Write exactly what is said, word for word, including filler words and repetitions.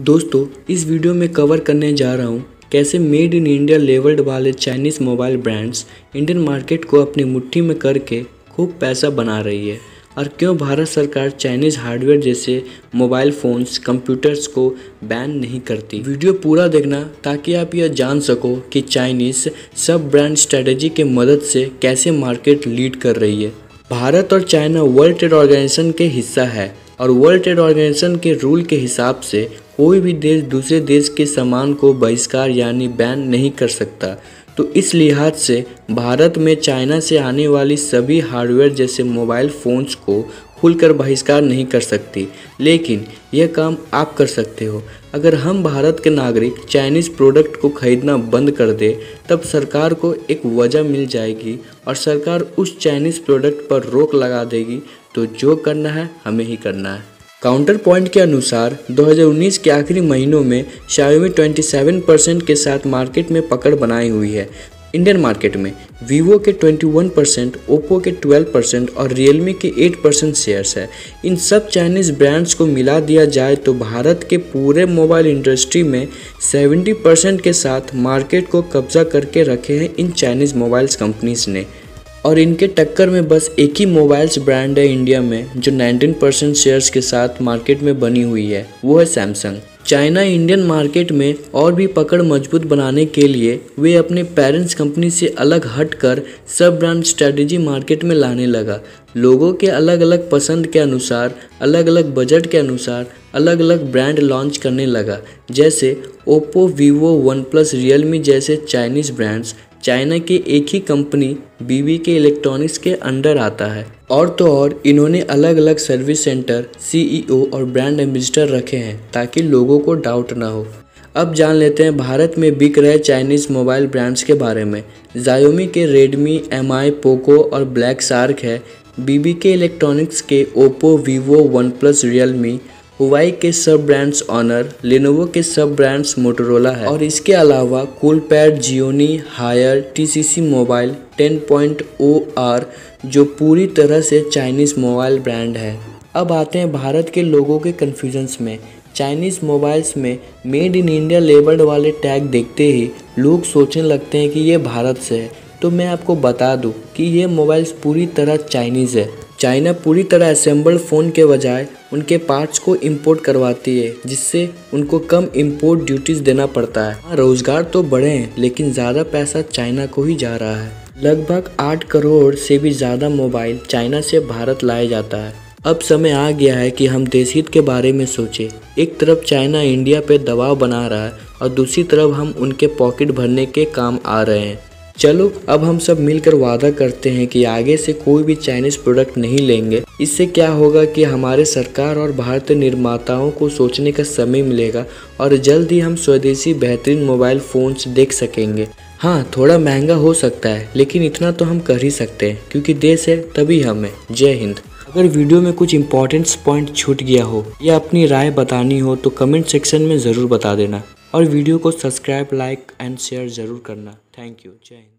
दोस्तों इस वीडियो में कवर करने जा रहा हूँ कैसे मेड इन इंडिया लेवल्ड वाले Chinese mobile brands Indian market को अपनी मुट्ठी में करके खूब पैसा बना रही है और क्यों भारत सरकार चाइनीज़ हार्डवेयर जैसे मोबाइल फ़ोन्स कंप्यूटर्स को बैन नहीं करती। वीडियो पूरा देखना ताकि आप यह जान सको कि चाइनीज़ सब ब्रांड स्ट्रेटेजी के मदद से कैसे मार्केट लीड कर रही है। भारत और चाइना वर्ल्ड ट्रेड ऑर्गेनाइजेशन के हिस्सा है और वर्ल्ड ट्रेड ऑर्गेनाइजेशन के रूल के हिसाब से कोई भी देश दूसरे देश के सामान को बहिष्कार यानी बैन नहीं कर सकता। तो इस लिहाज से भारत में चाइना से आने वाली सभी हार्डवेयर जैसे मोबाइल फ़ोन्स को खुलकर बहिष्कार नहीं कर सकती, लेकिन यह काम आप कर सकते हो। अगर हम भारत के नागरिक चाइनीज़ प्रोडक्ट को खरीदना बंद कर दे तब सरकार को एक वजह मिल जाएगी और सरकार उस चाइनीज़ प्रोडक्ट पर रोक लगा देगी। तो जो करना है हमें ही करना है। काउंटर पॉइंट के अनुसार दो हज़ार उन्नीस के आखिरी महीनों में Xiaomi सत्ताईस परसेंट के साथ मार्केट में पकड़ बनाई हुई है। इंडियन मार्केट में Vivo के इक्कीस परसेंट, Oppo के बारह परसेंट और Realme के आठ परसेंट शेयर्स है। इन सब चाइनीज़ ब्रांड्स को मिला दिया जाए तो भारत के पूरे मोबाइल इंडस्ट्री में सत्तर परसेंट के साथ मार्केट को कब्जा करके रखे हैं इन चाइनीज़ मोबाइल्स कंपनीज़ ने। और इनके टक्कर में बस एक ही मोबाइल्स ब्रांड है इंडिया में जो उन्नीस परसेंट शेयर्स के साथ मार्केट में बनी हुई है, वो है सैमसंग। चाइना इंडियन मार्केट में और भी पकड़ मजबूत बनाने के लिए वे अपने पेरेंट्स कंपनी से अलग हटकर सब ब्रांड स्ट्रेटेजी मार्केट में लाने लगा। लोगों के अलग अलग पसंद के अनुसार, अलग अलग बजट के अनुसार अलग अलग ब्रांड लॉन्च करने लगा। जैसे Oppo, Vivo, OnePlus, Realme जैसे चाइनीज़ ब्रांड्स चाइना के एक ही कंपनी बीबीके इलेक्ट्रॉनिक्स के अंडर आता है। और तो और इन्होंने अलग अलग सर्विस सेंटर, सीईओ और ब्रांड एम्बेसडर रखे हैं ताकि लोगों को डाउट ना हो। अब जान लेते हैं भारत में बिक रहे चाइनीज़ मोबाइल ब्रांड्स के बारे में। Xiaomi के रेडमी, एमआई, पोको और ब्लैक शार्क है। बीबीके इलेक्ट्रॉनिक्स के Oppo, Vivo, OnePlus, Realme, Huawei के सब ब्रांड्स ऑनर, लेनोवो के सब ब्रांड्स मोटोरोला है। और इसके अलावा Coolpad, Gionee, Haier, TCC mobile, ten point O R जो पूरी तरह से चाइनीज़ मोबाइल ब्रांड है। अब आते हैं भारत के लोगों के कन्फ्यूजन्स में। चाइनीज़ मोबाइल्स में मेड इन इंडिया लेबल्ड वाले टैग देखते ही लोग सोचने लगते हैं कि ये भारत से है। तो मैं आपको बता दूँ कि ये मोबाइल्स पूरी तरह चाइनीज़ है। चाइना पूरी तरह असेंबल्ड फ़ोन के बजाय उनके पार्ट्स को इंपोर्ट करवाती है, जिससे उनको कम इंपोर्ट ड्यूटीज़ देना पड़ता है। रोज़गार तो बढ़े हैं लेकिन ज़्यादा पैसा चाइना को ही जा रहा है। लगभग आठ करोड़ से भी ज़्यादा मोबाइल चाइना से भारत लाया जाता है। अब समय आ गया है कि हम देश हित के बारे में सोचें। एक तरफ चाइना इंडिया पर दबाव बना रहा है और दूसरी तरफ हम उनके पॉकेट भरने के काम आ रहे हैं। चलो अब हम सब मिलकर वादा करते हैं कि आगे से कोई भी चाइनीज़ प्रोडक्ट नहीं लेंगे। इससे क्या होगा कि हमारे सरकार और भारतीय निर्माताओं को सोचने का समय मिलेगा और जल्द ही हम स्वदेशी बेहतरीन मोबाइल फ़ोन्स देख सकेंगे। हाँ, थोड़ा महंगा हो सकता है लेकिन इतना तो हम कर ही सकते हैं क्योंकि देश है तभी हम है। जय हिंद। अगर वीडियो में कुछ इंपॉर्टेंट पॉइंट छूट गया हो या अपनी राय बतानी हो तो कमेंट सेक्शन में ज़रूर बता देना और वीडियो को सब्सक्राइब, लाइक एंड शेयर ज़रूर करना। Thank you. जय हिंद।